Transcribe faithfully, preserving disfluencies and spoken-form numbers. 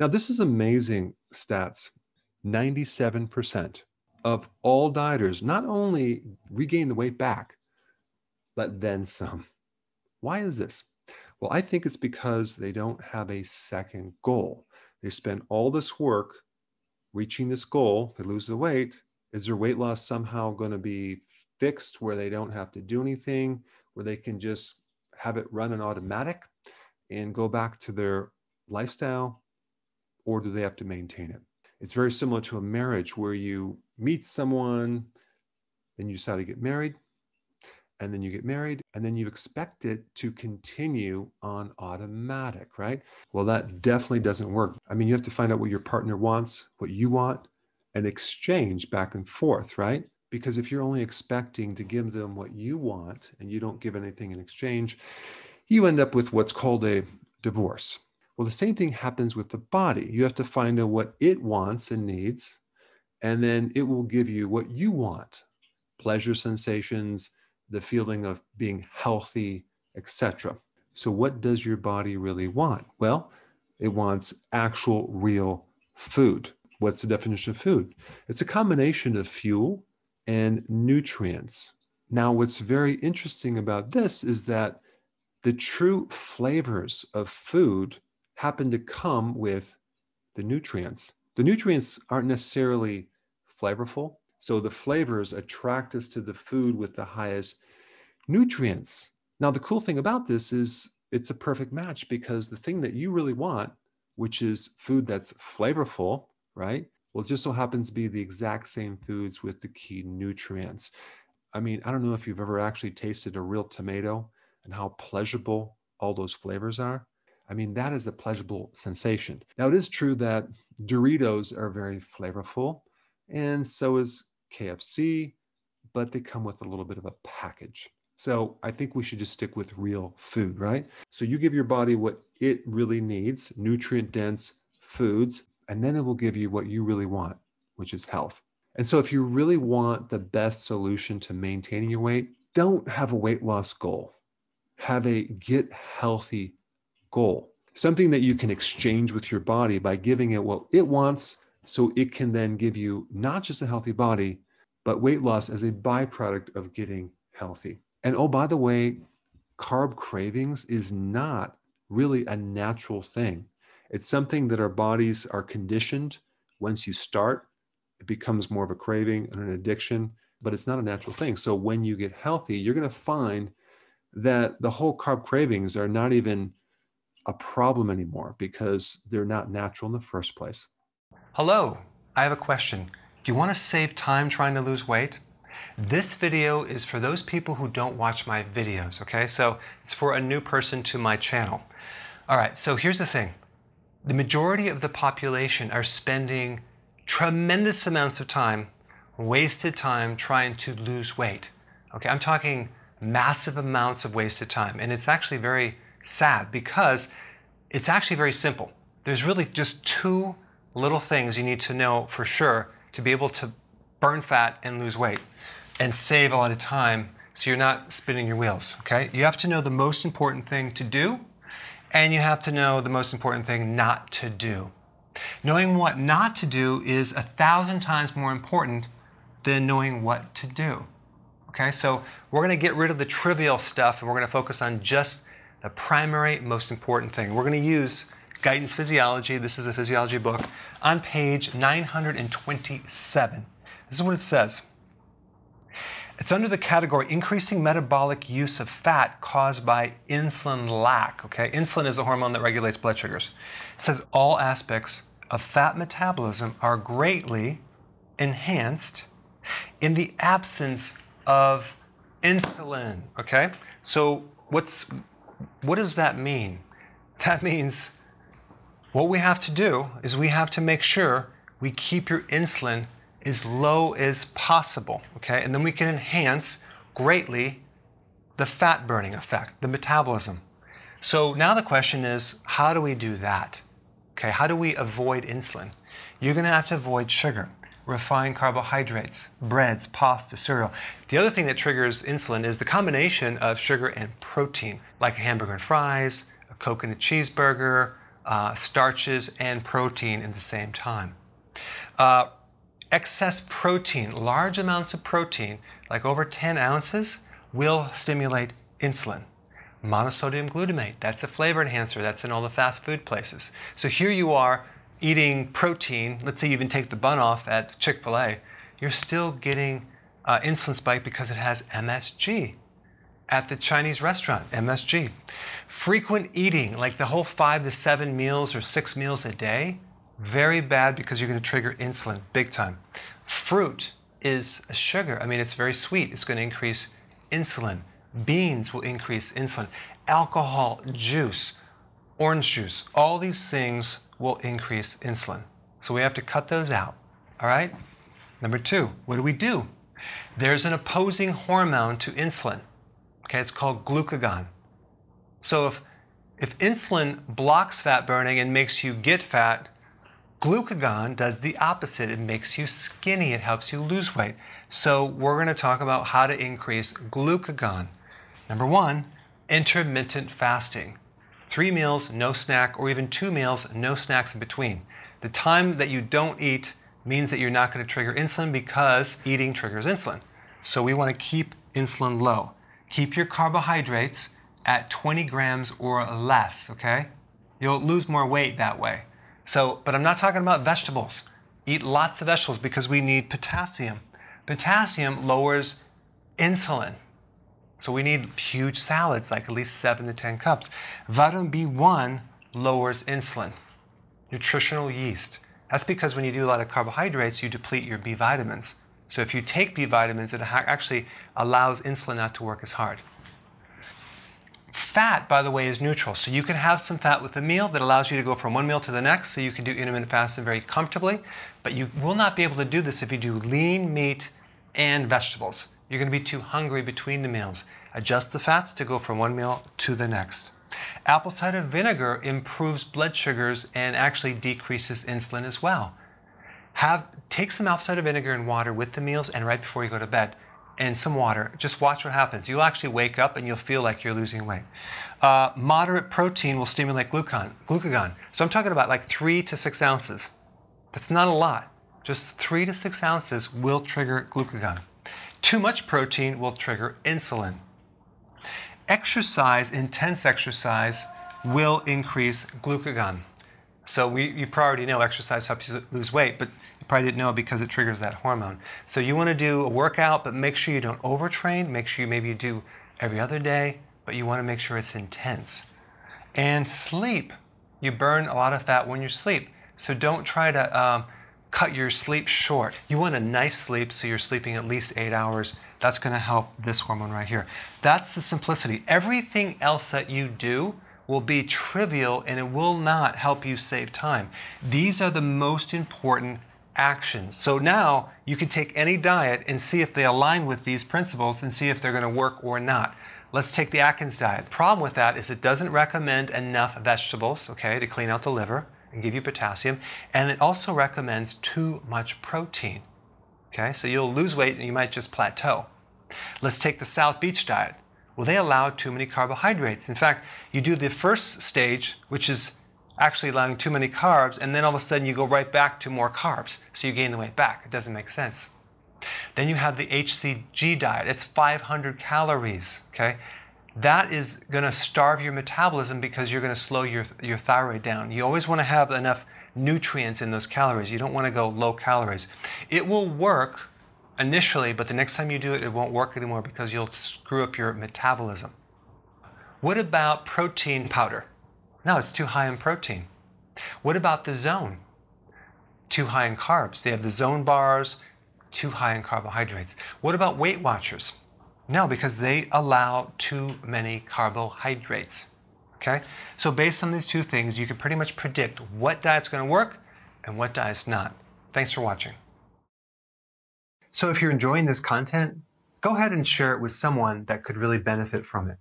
Now, this is amazing stats. ninety-seven percent of all dieters not only regain the weight back, but then some. Why is this? Well, I think it's because they don't have a second goal. They spend all this work reaching this goal, they lose the weight. Is their weight loss somehow going to be fixed where they don't have to do anything, where they can just have it run on automatic and go back to their lifestyle? Or do they have to maintain it? It's very similar to a marriage where you meet someone, then you decide to get married, and then you get married, and then you expect it to continue on automatic, right? Well, that definitely doesn't work. I mean, you have to find out what your partner wants, what you want, and exchange back and forth, right? Because if you're only expecting to give them what you want and you don't give anything in exchange, you end up with what's called a divorce. Well, the same thing happens with the body. You have to find out what it wants and needs, and then it will give you what you want. Pleasure sensations, the feeling of being healthy, et cetera. So what does your body really want? Well, it wants actual real food. What's the definition of food? It's a combination of fuel and nutrients. Now, what's very interesting about this is that the true flavors of food happen to come with the nutrients. The nutrients aren't necessarily flavorful. So the flavors attract us to the food with the highest nutrients. Now, the cool thing about this is it's a perfect match, because the thing that you really want, which is food that's flavorful, right? Well, it just so happens to be the exact same foods with the key nutrients. I mean, I don't know if you've ever actually tasted a real tomato and how pleasurable all those flavors are. I mean, that is a pleasurable sensation. Now, it is true that Doritos are very flavorful, and so is K F C, but they come with a little bit of a package. So I think we should just stick with real food, right? So you give your body what it really needs, nutrient-dense foods, and then it will give you what you really want, which is health. And so if you really want the best solution to maintaining your weight, don't have a weight loss goal. Have a get healthy goal, something that you can exchange with your body by giving it what it wants, so it can then give you not just a healthy body, but weight loss as a byproduct of getting healthy. And oh, by the way, carb cravings is not really a natural thing. It's something that our bodies are conditioned. Once you start, it becomes more of a craving and an addiction, but it's not a natural thing. So when you get healthy, you're going to find that the whole carb cravings are not even a problem anymore, because they're not natural in the first place. Hello, I have a question. Do you want to save time trying to lose weight? This video is for those people who don't watch my videos, okay? So it's for a new person to my channel. All right, so here's the thing. The majority of the population are spending tremendous amounts of time, wasted time, trying to lose weight. Okay, I'm talking massive amounts of wasted time, and it's actually very sad, because it's actually very simple. There's really just two little things you need to know for sure to be able to burn fat and lose weight and save a lot of time, so you're not spinning your wheels, okay? You have to know the most important thing to do, and you have to know the most important thing not to do. Knowing what not to do is a thousand times more important than knowing what to do, okay? So we're gonna get rid of the trivial stuff, and we're gonna focus on just the primary, most important thing. We're going to use Guyton's Physiology. This is a physiology book on page nine hundred twenty-seven. This is what it says. It's under the category increasing metabolic use of fat caused by insulin lack. Okay, insulin is a hormone that regulates blood sugars. It says all aspects of fat metabolism are greatly enhanced in the absence of insulin. Okay, so what's What does that mean? That means what we have to do is we have to make sure we keep your insulin as low as possible, okay? And then we can enhance greatly the fat burning effect, the metabolism. So now the question is, how do we do that? Okay, how do we avoid insulin? You're gonna have to avoid sugar, refined carbohydrates, breads, pasta, cereal. The other thing that triggers insulin is the combination of sugar and protein, like a hamburger and fries, a Coke and a cheeseburger, uh, starches and protein at the same time. Uh, excess protein, large amounts of protein, like over ten ounces, will stimulate insulin. Monosodium glutamate, that's a flavor enhancer, that's in all the fast food places. So here you are eating protein, let's say you even take the bun off at Chick-fil-A, you're still getting uh, insulin spike because it has M S G. At the Chinese restaurant, M S G. Frequent eating, like the whole five to seven meals or six meals a day, very bad because you're gonna trigger insulin big time. Fruit is a sugar, I mean it's very sweet, it's gonna increase insulin. Beans will increase insulin. Alcohol, juice, orange juice, all these things will increase insulin. So we have to cut those out, all right? Number two, what do we do? There's an opposing hormone to insulin. Okay, it's called glucagon. So if, if insulin blocks fat burning and makes you get fat, glucagon does the opposite. It makes you skinny. It helps you lose weight. So we're going to talk about how to increase glucagon. Number one, intermittent fasting. Three meals, no snack, or even two meals, no snacks in between. The time that you don't eat means that you're not going to trigger insulin because eating triggers insulin. So we want to keep insulin low. Keep your carbohydrates at twenty grams or less, okay? You'll lose more weight that way. So, but I'm not talking about vegetables. Eat lots of vegetables because we need potassium. Potassium lowers insulin. So we need huge salads, like at least seven to ten cups. Vitamin B one lowers insulin. Nutritional yeast. That's because when you do a lot of carbohydrates, you deplete your B vitamins. So if you take B vitamins, it actually allows insulin not to work as hard. Fat, by the way, is neutral. So you can have some fat with a meal that allows you to go from one meal to the next, so you can do intermittent fasting very comfortably. But you will not be able to do this if you do lean meat and vegetables. You're going to be too hungry between the meals. Adjust the fats to go from one meal to the next. Apple cider vinegar improves blood sugars and actually decreases insulin as well. Have, take some apple cider vinegar and water with the meals and right before you go to bed, and some water. Just watch what happens. You'll actually wake up and you'll feel like you're losing weight. Uh, moderate protein will stimulate glucagon, glucagon. So I'm talking about like three to six ounces. That's not a lot. Just three to six ounces will trigger glucagon. Too much protein will trigger insulin. Exercise, intense exercise, will increase glucagon. So we, you probably already know exercise helps you lose weight, but you probably didn't know because it triggers that hormone. So you want to do a workout, but make sure you don't overtrain. Make sure you maybe you do every other day, but you want to make sure it's intense. And sleep. You burn a lot of fat when you sleep. So don't try to um, cut your sleep short. You want a nice sleep, so you're sleeping at least eight hours. That's going to help this hormone right here. That's the simplicity. Everything else that you do will be trivial and it will not help you save time. These are the most important actions. So now you can take any diet and see if they align with these principles and see if they're going to work or not. Let's take the Atkins diet. Problem with that is it doesn't recommend enough vegetables, okay, to clean out the liver and give you potassium, and it also recommends too much protein. Okay, so you'll lose weight and you might just plateau. Let's take the South Beach diet. Well, they allow too many carbohydrates. In fact, you do the first stage, which is actually allowing too many carbs, and then all of a sudden you go right back to more carbs, so you gain the weight back. It doesn't make sense. Then you have the H C G diet. It's five hundred calories, okay? That is going to starve your metabolism because you're going to slow your, your thyroid down. You always want to have enough nutrients in those calories. You don't want to go low calories. It will work initially, but the next time you do it, it won't work anymore because you'll screw up your metabolism. What about protein powder? No, it's too high in protein. What about the zone? Too high in carbs. They have the zone bars, too high in carbohydrates. What about Weight Watchers? No, because they allow too many carbohydrates. Okay? So based on these two things, you can pretty much predict what diet's going to work and what diet's not. Thanks for watching. So if you're enjoying this content, go ahead and share it with someone that could really benefit from it.